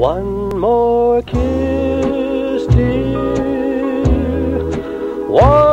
One more kiss, dear. One